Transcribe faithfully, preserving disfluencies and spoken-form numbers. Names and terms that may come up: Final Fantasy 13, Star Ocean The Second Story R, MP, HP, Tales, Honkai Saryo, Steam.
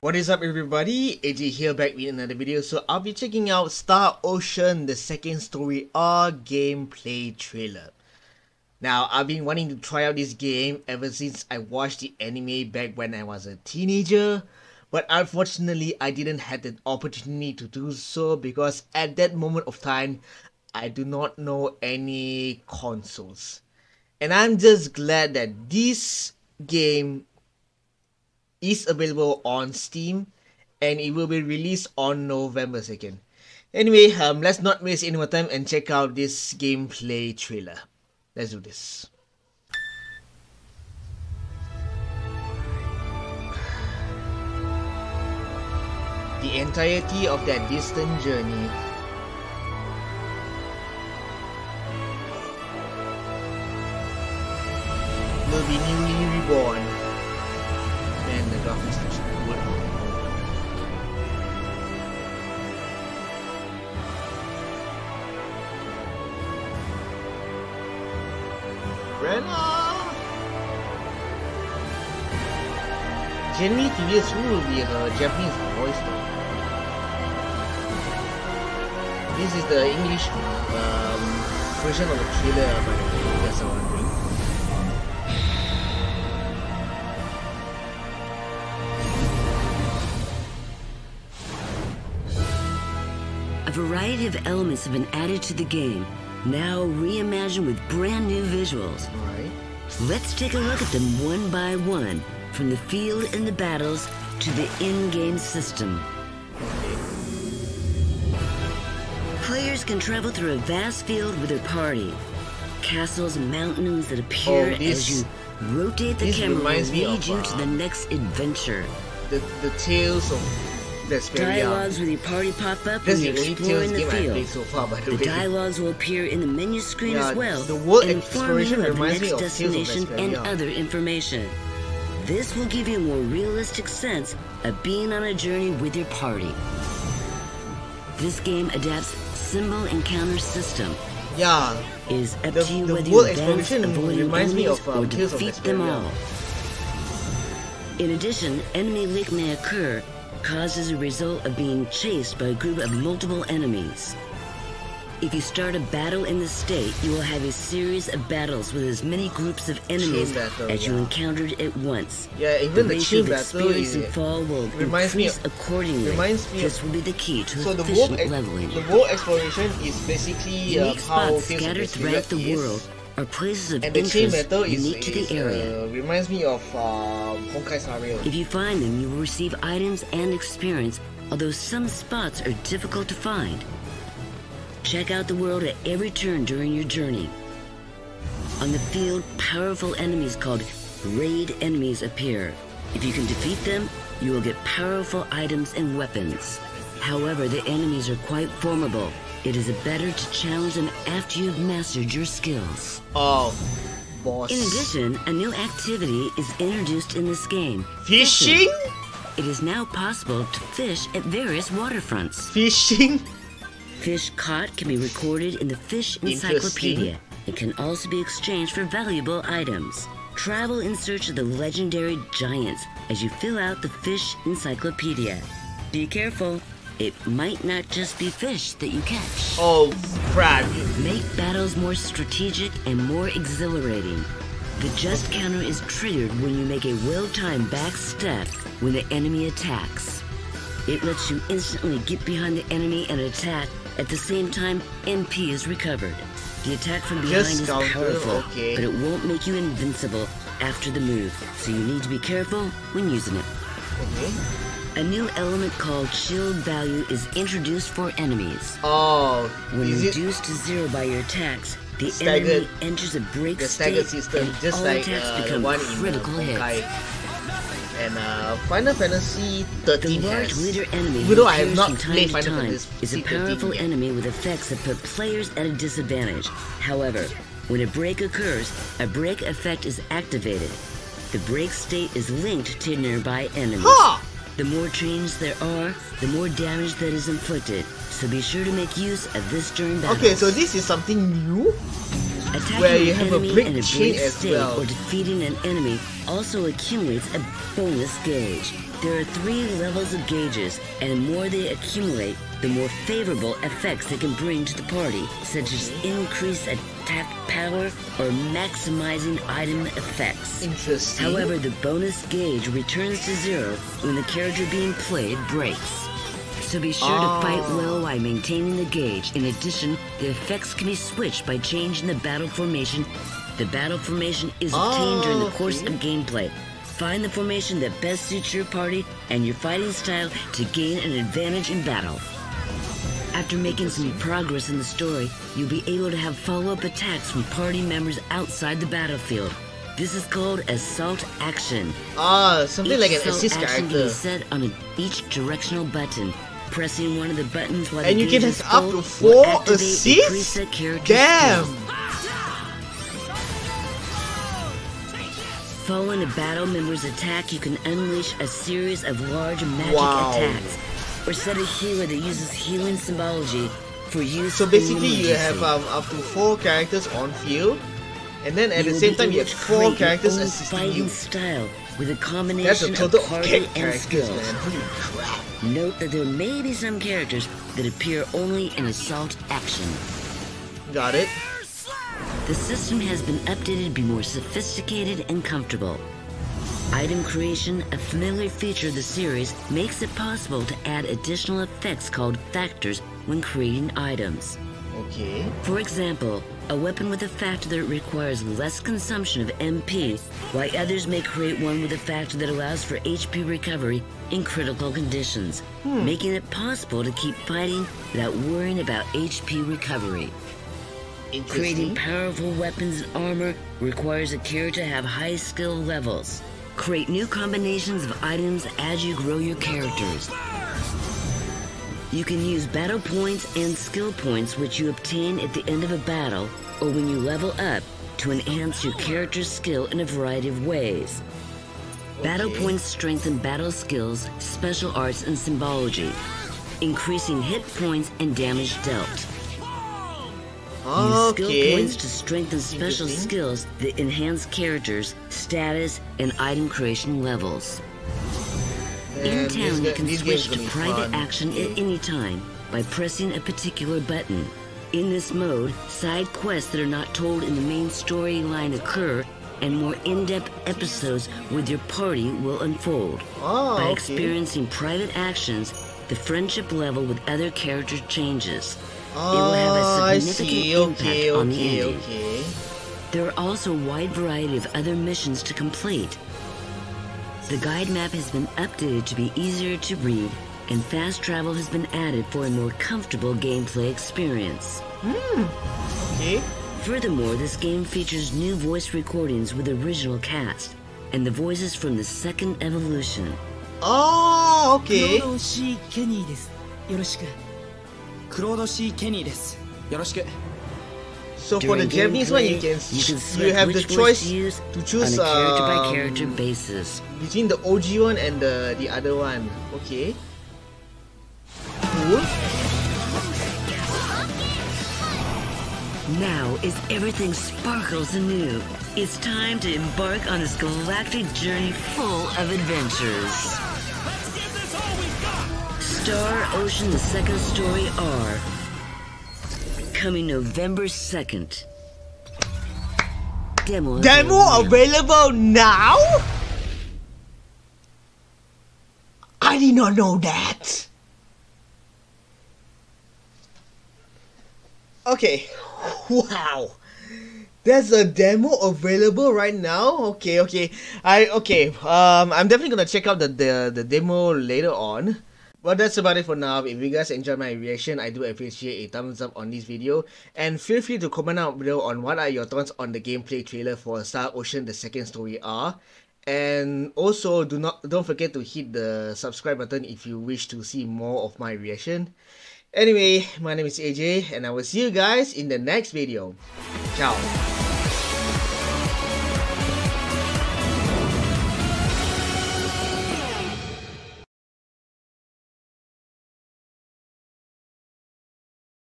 What is up everybody, A J here back with another video. So I'll be checking out Star Ocean The Second Story R gameplay trailer. Now I've been wanting to try out this game ever since I watched the anime back when I was a teenager. But unfortunately I didn't have the opportunity to do so because at that moment of time I do not know any consoles. And I'm just glad that this game is available on Steam and it will be released on November second. Anyway, um, let's not waste any more time and check out this gameplay trailer. Let's do this. The entirety of that distant journey will be newly reborn. And the darkness actually would Jenny T V S will be her Japanese voice though. This is the English um, version of the trailer, by the way, that's all I'm doing. A variety of elements have been added to the game, now reimagined with brand new visuals. All right. Let's take a look at them one by one, from the field and the battles to the in-game system. Players can travel through a vast field with their party. Castles and mountains that appear oh, this, as you rotate the camera and lead of, uh, you to the next adventure. The, the Tales of... That's dialogues young. With your party pop up when you're exploring the field. So far, the way. Dialogues will appear in the menu screen yeah, as well, the world informing you of the next of destination and young. Other information. This will give you a more realistic sense of being on a journey with your party. This game adapts symbol encounter system. Yeah, it is up the, to you whether you advance, avoid enemies, of, um, or defeat of them all. In addition, enemy leak may occur. Causes a result of being chased by a group of multiple enemies. If you start a battle in the state, you will have a series of battles with as many groups of enemies battle, as yeah. you encountered at once. Yeah, even the, the chill battle is, and fall will reminds me of, accordingly. Reminds me of, this will be the key to so efficient the leveling. The world exploration is basically uh, how scattered throughout the is. world are places of and interest unique is, to the is, area. Uh, reminds me of um, Honkai Saryo. If you find them, you will receive items and experience, although some spots are difficult to find. Check out the world at every turn during your journey. On the field, powerful enemies called raid enemies appear. If you can defeat them, you will get powerful items and weapons. However, the enemies are quite formidable. It is better to challenge them after you've mastered your skills. Oh, boss. In addition, a new activity is introduced in this game. Fishing? It is now possible to fish at various waterfronts. Fishing? Fish caught can be recorded in the Fish Encyclopedia. It can also be exchanged for valuable items. Travel in search of the legendary giants as you fill out the Fish Encyclopedia. Be careful. It might not just be fish that you catch. Oh, crap. Make battles more strategic and more exhilarating. The just counter is triggered when you make a well-timed back step when the enemy attacks. It lets you instantly get behind the enemy and attack. At the same time, M P is recovered. The attack from behind just is counter, powerful, okay. but it won't make you invincible after the move, so you need to be careful when using it. Okay. A new element called shield value is introduced for enemies. Oh, when reduced to zero by your attacks, the staggered, enemy enters a break state system, and just all like, attacks uh, become one critical hits. And uh, Final Fantasy thirteen the large leader enemy who I have not from time to time is a powerful yet. enemy with effects that put players at a disadvantage. However, when a break occurs, a break effect is activated. The break state is linked to nearby enemies. Huh! The more trains there are, the more damage that is inflicted. So be sure to make use of this during battle. Okay, so this is something new? Attacking where you have an enemy a brick and a chain as stick well. Or defeating an enemy also accumulates a bonus gauge. There are three levels of gauges, and the more they accumulate, the more favorable effects they can bring to the party, such as increased attack power or maximizing item effects. Interesting. However, the bonus gauge returns to zero when the character being played breaks. So be sure oh. to fight well while maintaining the gauge. In addition, the effects can be switched by changing the battle formation. The battle formation is obtained oh. during the course of gameplay. Find the formation that best suits your party and your fighting style to gain an advantage in battle. After making some progress in the story, you'll be able to have follow-up attacks from party members outside the battlefield. This is called assault action. Ah, oh, something each like an assist character. Action can be set on a, each directional button. Pressing one of the buttons while and the you can have up to four assists. Damn. Skills. Following a battle member's attack, you can unleash a series of large magic wow. attacks, or set a healer that uses healing symbology for use. So basically, you have um, up to four characters on field, and then at you the same time, you have four characters assisting you. Style with a combination That's a total of party and skills. Man. Holy crap. Note that there may be some characters that appear only in assault action. Got it. The system has been updated to be more sophisticated and comfortable. Item creation, a familiar feature of the series, makes it possible to add additional effects called factors when creating items. Okay. For example, a weapon with a factor that requires less consumption of M P, while others may create one with a factor that allows for H P recovery in critical conditions, hmm. making it possible to keep fighting without worrying about H P recovery. Creating powerful weapons and armor requires a character to have high skill levels. Create new combinations of items as you grow your characters. You can use battle points and skill points which you obtain at the end of a battle or when you level up to enhance your character's skill in a variety of ways. Okay. Battle points strengthen battle skills, special arts, and symbology, increasing hit points and damage dealt. Use skill okay. points to strengthen special skills that enhance characters, status, and item creation levels. And in town, you can switch to private fun. action yeah. at any time by pressing a particular button. In this mode, side quests that are not told in the main storyline occur, and more in-depth episodes with your party will unfold. Oh, by okay. experiencing private actions, the friendship level with other characters changes. It will have a significant impact okay, on the okay, okay. There are also a wide variety of other missions to complete. The guide map has been updated to be easier to read, and fast travel has been added for a more comfortable gameplay experience. Mm. Okay. Furthermore, this game features new voice recordings with original cast, and the voices from the second evolution. Oh, okay. So for the Japanese one, you can you have the choice to choose on a character by character basis between the O G one and the the other one. Okay. Cool. Now, as everything sparkles anew, it's time to embark on this galactic journey full of adventures. Star Ocean The Second Story R, coming November second. Demo, Demo available now? I did not know that. Okay, wow. There's a demo available right now. Okay, okay. I okay. Um, I'm definitely gonna check out the the, the demo later on. Well, that's about it for now. If you guys enjoyed my reaction, I do appreciate a thumbs up on this video. And feel free to comment out below on what are your thoughts on the gameplay trailer for Star Ocean The Second Story R. And also, do not, don't forget to hit the subscribe button if you wish to see more of my reaction. Anyway, my name is A J, and I will see you guys in the next video. Ciao!